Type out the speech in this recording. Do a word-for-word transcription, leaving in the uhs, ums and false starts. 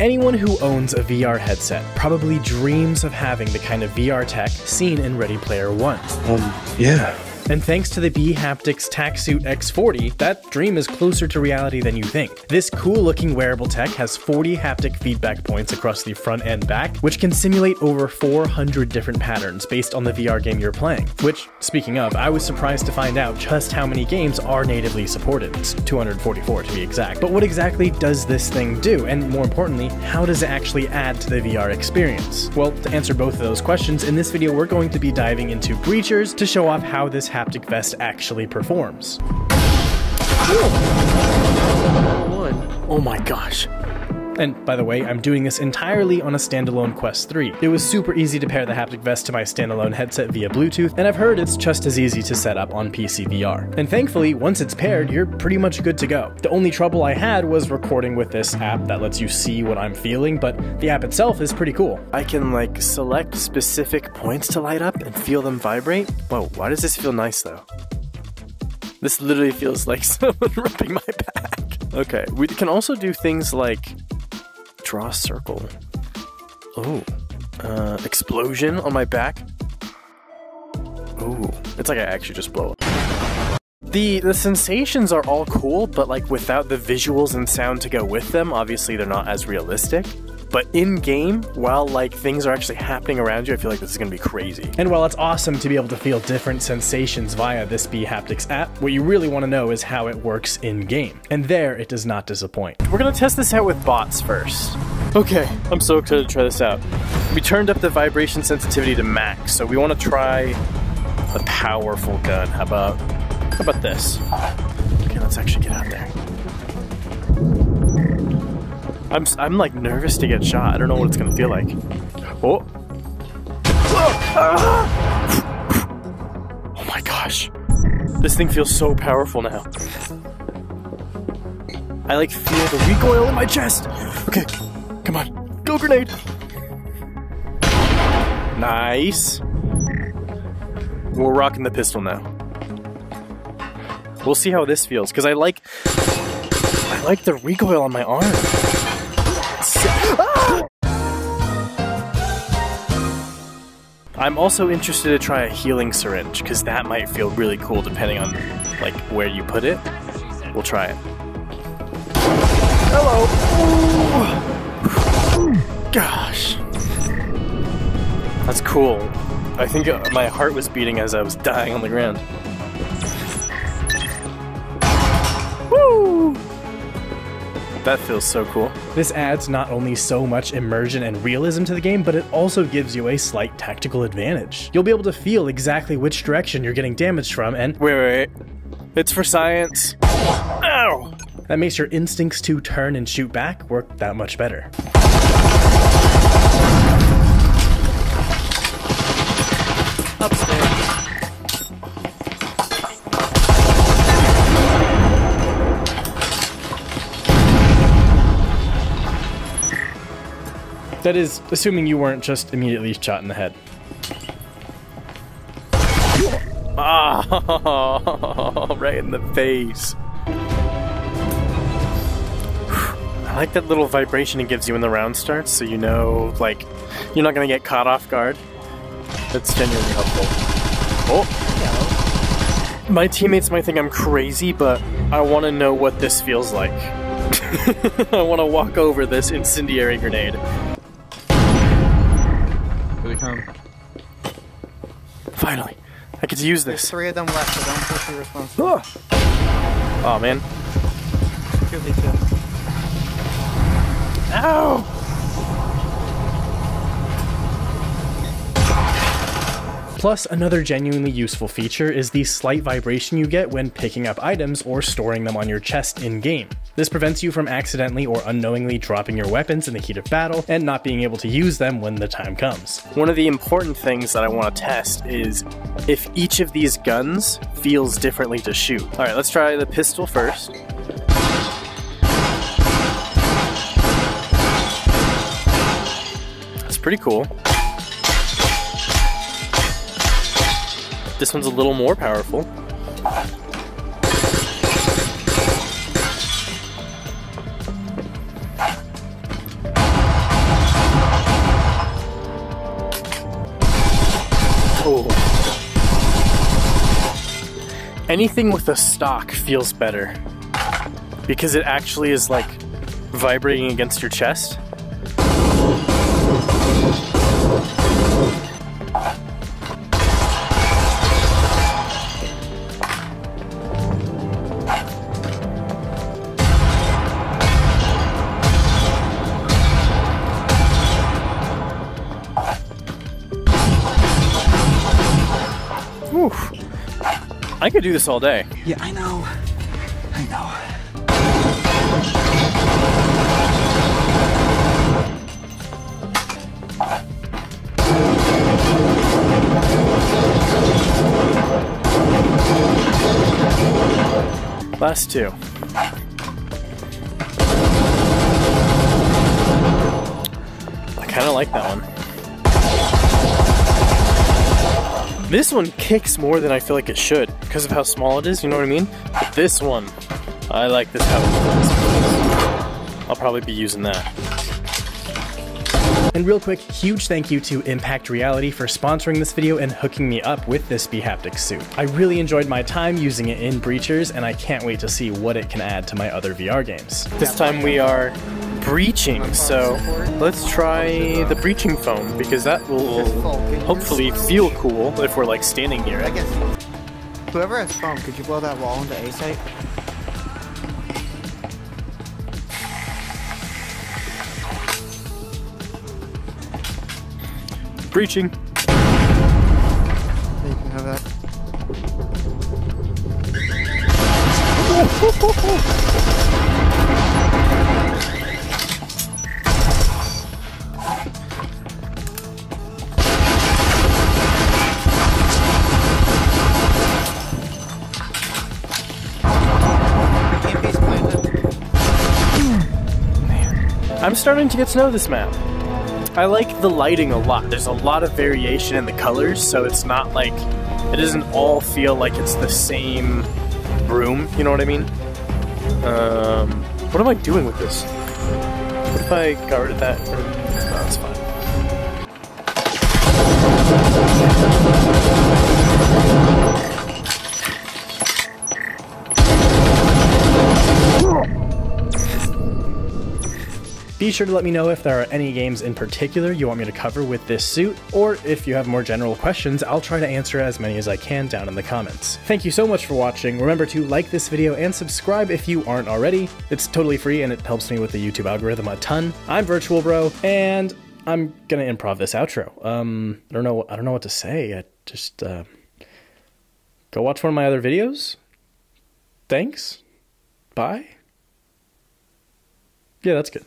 Anyone who owns a V R headset probably dreams of having the kind of V R tech seen in Ready Player One. Um, yeah. And thanks to the bHaptics TactSuit X forty, that dream is closer to reality than you think. This cool-looking wearable tech has forty haptic feedback points across the front and back, which can simulate over four hundred different patterns based on the V R game you're playing. Which, speaking of, I was surprised to find out just how many games are natively supported. It's two hundred forty-four to be exact. But what exactly does this thing do? And more importantly, how does it actually add to the V R experience? Well, to answer both of those questions, in this video we're going to be diving into Breachers to show off how this haptic vest actually performs. Oh my gosh. And by the way, I'm doing this entirely on a standalone Quest three. It was super easy to pair the haptic vest to my standalone headset via Bluetooth, and I've heard it's just as easy to set up on P C V R. And thankfully, once it's paired, you're pretty much good to go. The only trouble I had was recording with this app that lets you see what I'm feeling, but the app itself is pretty cool. I can like select specific points to light up and feel them vibrate. Whoa, why does this feel nice though? This literally feels like someone rubbing my back. Okay, we can also do things like draw circle. Oh, uh, explosion on my back. Ooh, it's like I actually just blow up. The, the sensations are all cool, but like without the visuals and sound to go with them, obviously they're not as realistic. But in game, while like things are actually happening around you, I feel like this is gonna be crazy. And while it's awesome to be able to feel different sensations via this bHaptics app, what you really wanna know is how it works in game. And there, it does not disappoint. We're gonna test this out with bots first. Okay, I'm so excited to try this out. We turned up the vibration sensitivity to max, so we wanna try the powerful gun. How about, how about this? Okay, let's actually get out there. I'm, I'm like nervous to get shot. I don't know what it's gonna feel like. Oh. Oh my gosh. This thing feels so powerful now. I like feel the recoil in my chest. Okay, come on. Go grenade. Nice. We're rocking the pistol now. We'll see how this feels, because I like, I like the recoil on my arm. I'm also interested to try a healing syringe, because that might feel really cool depending on like where you put it. We'll try it. Hello! Ooh. Gosh. That's cool. I think my heart was beating as I was dying on the ground. Woo! That feels so cool. This adds not only so much immersion and realism to the game, but it also gives you a slight tactical advantage. You'll be able to feel exactly which direction you're getting damaged from and— Wait, wait, wait. It's for science. Ow! That makes your instincts to turn and shoot back work that much better. Upstairs. That is, assuming you weren't just immediately shot in the head. Oh, right in the face. I like that little vibration it gives you when the round starts, so you know, like, you're not gonna get caught off guard. That's genuinely helpful. Oh. My teammates might think I'm crazy, but I wanna know what this feels like. I wanna walk over this incendiary grenade. Finally, I get to use this. There's three of them left, so don't push your response. Oh, oh man. Ow! Plus, another genuinely useful feature is the slight vibration you get when picking up items or storing them on your chest in-game. This prevents you from accidentally or unknowingly dropping your weapons in the heat of battle and not being able to use them when the time comes. One of the important things that I want to test is if each of these guns feels differently to shoot. All right, let's try the pistol first. That's pretty cool. This one's a little more powerful. anything with a stock feels better because it actually is like vibrating against your chest. I could do this all day. Yeah, I know. I know. Last two. I kind of like that one. This one kicks more than I feel like it should because of how small it is, you know what I mean? But this one, I like this how it feels. I'll probably be using that. And real quick, huge thank you to Impact Reality for sponsoring this video and hooking me up with this bHaptics suit. I really enjoyed my time using it in Breachers, and I can't wait to see what it can add to my other V R games. This time we are breaching, so let's try the breaching foam because that will hopefully feel cool if we're like standing here. I guess whoever has foam, could you blow that wall into A site? Breaching. You can have that. I'm starting to get to know this map. I like the lighting a lot. There's a lot of variation in the colors, so it's not like, it doesn't all feel like it's the same room, you know what I mean? Um, what am I doing with this? What if I got rid of that? No, that's fine. Be sure to let me know if there are any games in particular you want me to cover with this suit, or if you have more general questions, I'll try to answer as many as I can down in the comments. Thank you so much for watching. Remember to like this video and subscribe if you aren't already. It's totally free and it helps me with the YouTube algorithm a ton. I'm Virtual Bro, and I'm gonna improv this outro. Um, I don't know, I don't know what to say. I just, uh, go watch one of my other videos. Thanks. Bye. Yeah, that's good.